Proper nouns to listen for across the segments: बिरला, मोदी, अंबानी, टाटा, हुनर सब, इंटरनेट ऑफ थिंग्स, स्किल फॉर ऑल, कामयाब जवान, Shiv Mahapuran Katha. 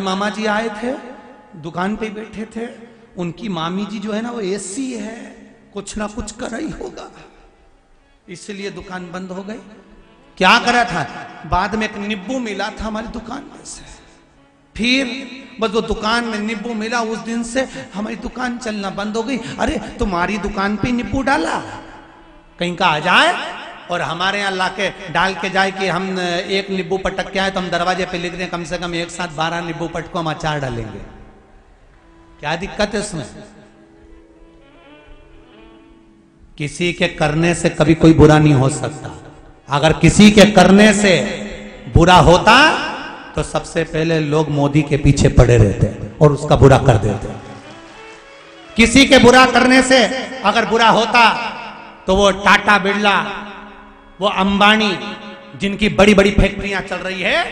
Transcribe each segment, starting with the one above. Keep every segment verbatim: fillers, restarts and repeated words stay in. मामा जी आए थे, दुकान पे बैठे थे। उनकी मामी जी जो है ना वो एसी है, कुछ ना कुछ कर रही होगा, इसलिए दुकान बंद हो गई। क्या करा था, बाद में एक नींबू मिला था हमारी दुकान में से, फिर बस वो दुकान में नींबू मिला, उस दिन से हमारी दुकान चलना बंद हो गई। अरे तुम्हारी दुकान पे नींबू डाला, कहीं का आ जाए और हमारे यहाँ लाके डाल के जाए कि हम एक नींबू पटक के आए तो हम दरवाजे पे लिख दें कम से कम एक साथ बारह नींबू पटको हम अचार डालेंगे। क्या दिक्कत है इसमें? किसी के करने से कभी कोई बुरा नहीं हो सकता। अगर किसी के करने से बुरा होता तो सबसे पहले लोग मोदी के पीछे पड़े रहते और उसका बुरा कर देते। किसी के बुरा करने से अगर बुरा होता तो वो टाटा बिरला, वो अंबानी, जिनकी बड़ी बड़ी फैक्ट्रियां चल रही है,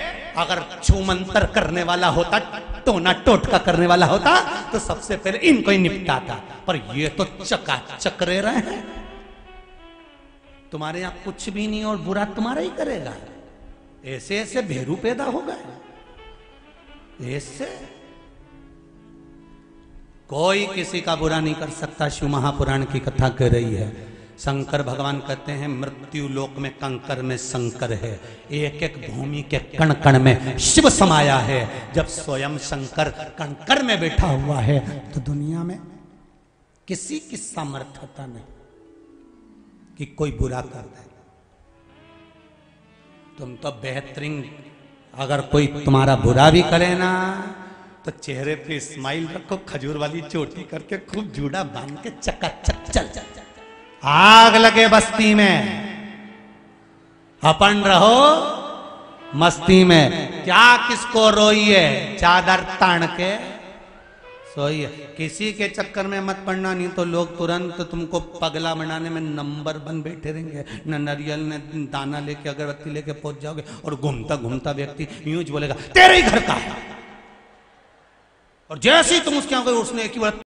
अगर छूमंतर करने वाला होता, टोना टोटका करने वाला होता तो सबसे पहले इनको ही निपटाता। पर ये तो चकाचक रह रहे हैं। तुम्हारे यहां कुछ भी नहीं और बुरा तुम्हारा ही करेगा। ऐसे ऐसे भेरू पैदा हो गए। ऐसे कोई किसी का बुरा नहीं कर सकता। शिव महापुराण की कथा कह रही है। शंकर भगवान कहते हैं मृत्यु लोक में कंकर में शंकर है, एक एक भूमि के कण कण में शिव समाया है। जब स्वयं शंकर कंकर में बैठा हुआ है तो दुनिया में किसी की सामर्थ्यता नहीं कि कोई बुरा कर दे। तुम तो बेहतरीन, अगर कोई तुम्हारा बुरा भी करे ना तो चेहरे पे स्माइल रखो, खजूर वाली चोटी करके खूब जूड़ा बांध के चकाचक चल चल चल आग लगे बस्ती में, अपन रहो मस्ती में। क्या किसको रोइए, चादर तान के सोइए। किसी के चक्कर में मत पड़ना, नहीं तो लोग तुरंत तुमको पगला बनाने में नंबर बन बैठे रहेंगे। न नारियल ने दाना लेके अगरबत्ती लेके पहुंच जाओगे और घूमता घूमता व्यक्ति यूं बोलेगा तेरे ही घर का, और जैसे ही तुम उसके उसने एक ही बार